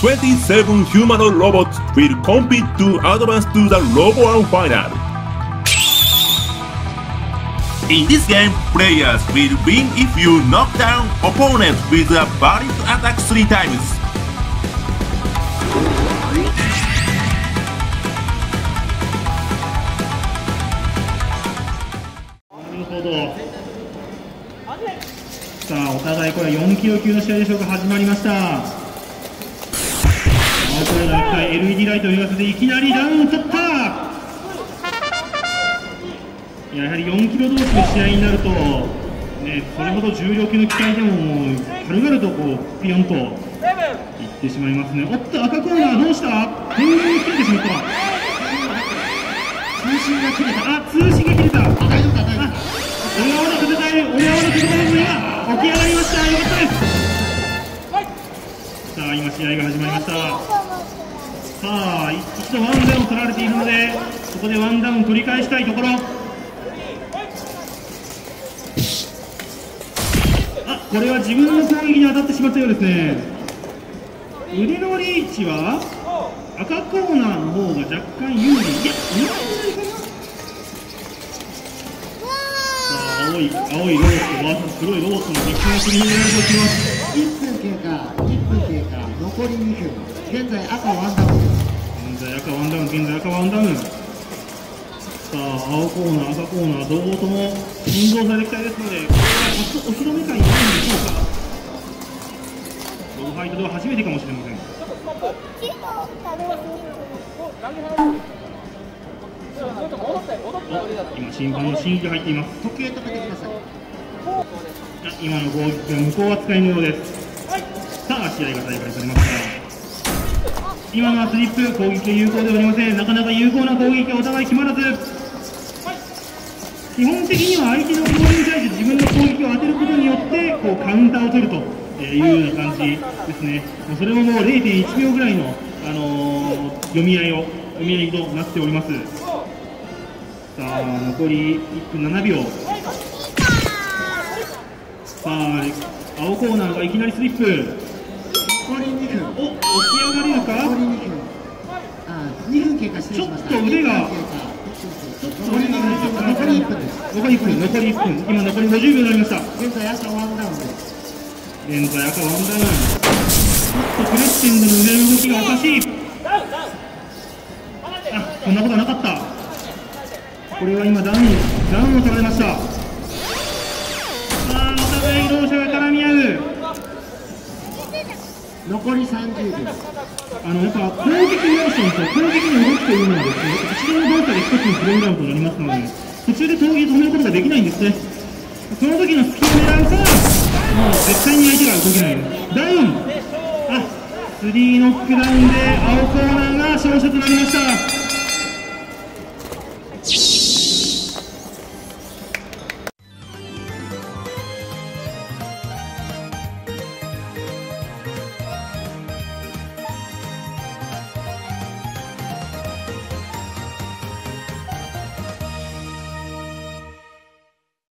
27 humanoid robots will compete to advance to the RoboOne final. In this game, players will win if you knock down opponents with a varied attack 3 times.さあ、お互いこれ4キロ級の試合でしょうか。始まりました。LED ライトを揺らせていきなりダウンを取った。やはり4キロ同士の試合になると、ね、それほど重量級の機体でも軽々とこうピヨンといってしまいますね。おっと、赤コーナーどうした？天井に切れてしまった。通信が切れた。あ、通信が切れた。大丈夫だ、大丈夫だ。おやおやと戦える、おやおやと戦えるのが起き上がりました。よかったです。はい、さあ今試合が始まりました。さあ、一度ワンダウン取られているので、ここでワンダウン取り返したいところ。あ、これは自分の攻撃に当たってしまったようですね。腕のリーチは赤コーナーの方が若干有利。いや、さあ、青いロボット VS 黒いロボットの激戦が繰り広げられておきます。1分経過、残り2分。現在赤ワンダウン、現在赤ワンダウン。さあ、青コーナー、赤コーナー同様とも振動されてきたいですので、これは初お披露目会になるんでしょうか。ローファイトでは初めてかもしれません。今審判の審議が入っています。時計止めてください。今の攻撃は無効扱いのようです。はい、さあ試合が再開されました。今のはスリップ、攻撃有効ではありません。なかなか有効な攻撃がお互い決まらず、基本的には相手のボールに対して自分の攻撃を当てることによってこうカウンターを取るというような感じですね。それももう 0.1 秒ぐらいの、読み合いとなっております。さあ残り1分7秒。さあ青コーナーがいきなりスリップ。残り2分。お、起き上がれるか。残り2分。あ、2分経過してしまいました。ちょっと腕が。残り1分です。残り1分。今残り50秒になりました。現在赤ワンダウンです。ちょっとクレッシェンドの腕の動きがおかしい。あ、こんなことはなかった。これは今ダウンを取られました。さあ、お互い同士が絡み合う。残り30秒。やっぱ攻撃モーションと攻撃の動きというのはですね、一度の動作で一つのプログラムとなりますので、途中で攻撃を止めることができないんですね。その時の隙を狙うと、もう絶対に相手が動けないです。ダウン。あ、3ノックダウンで青コーナーが勝者となりました。